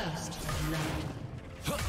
First love.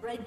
Red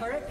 Turret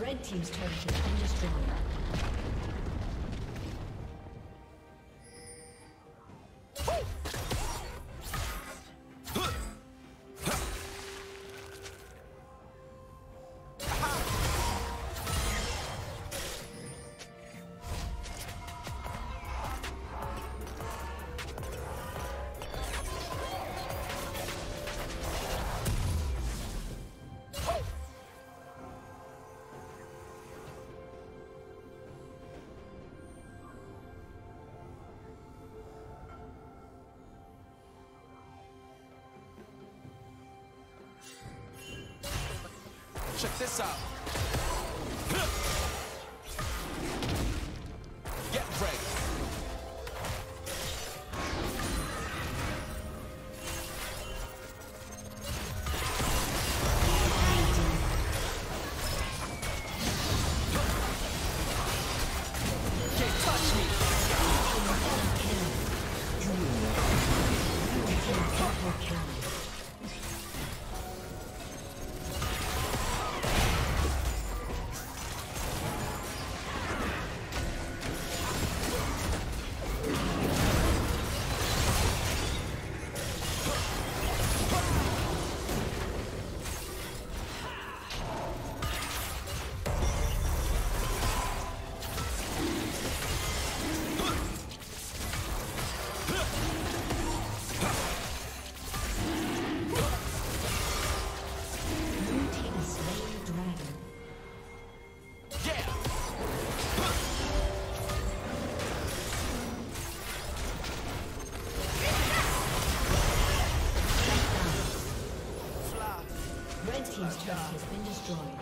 Red team's turret has been destroyed. Check this out. Get ready. Can't touch me. You His trust has been destroyed.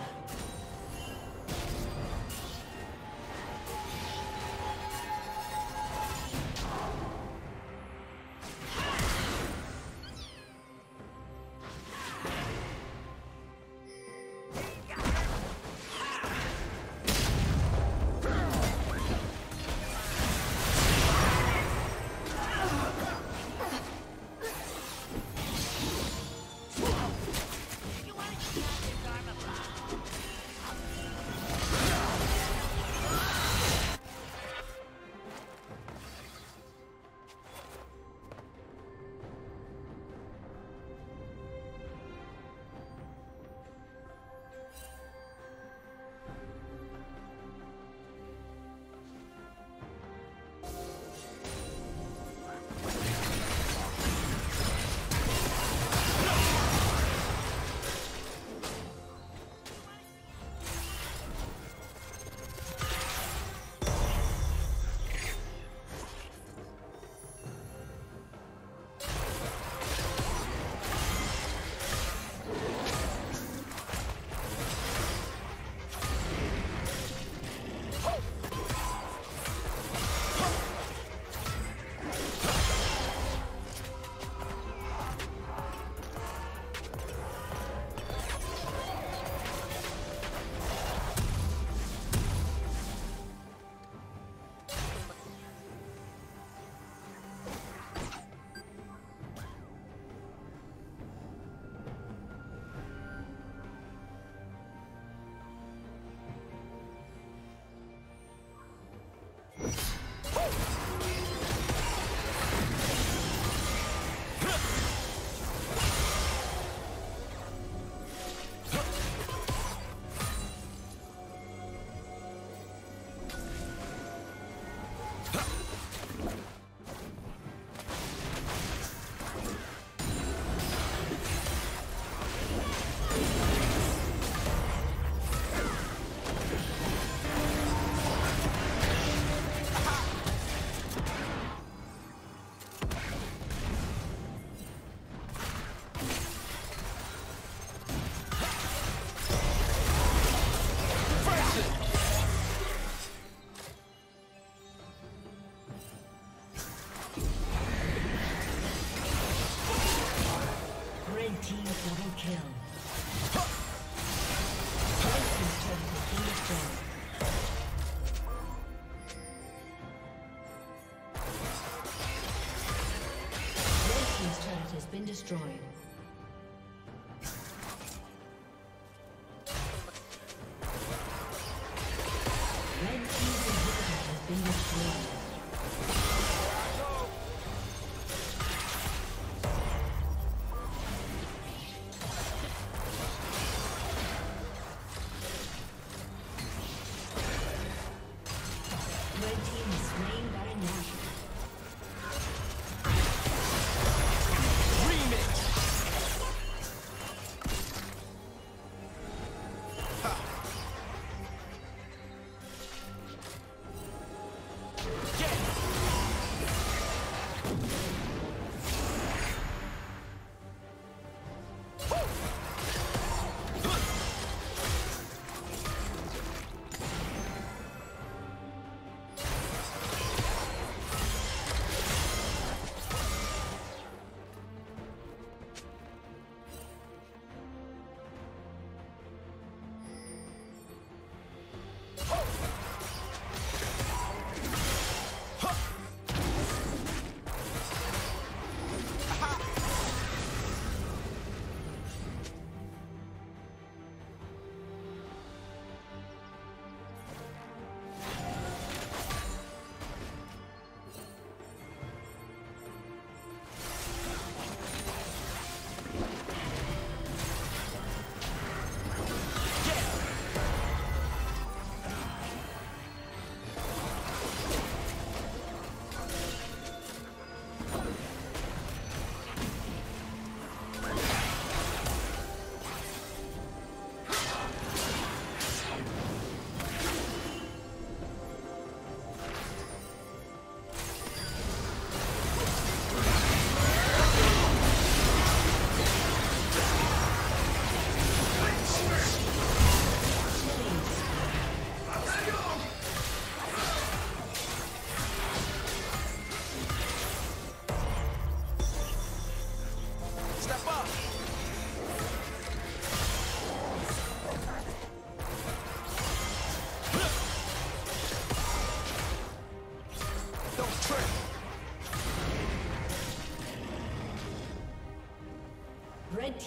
Red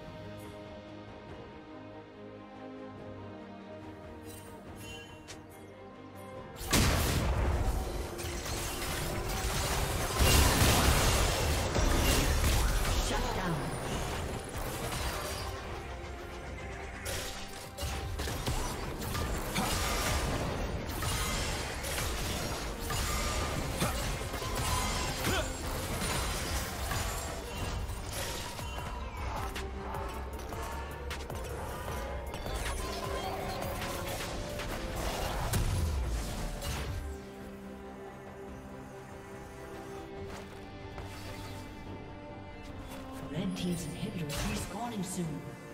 Team's inhibitors respawning soon.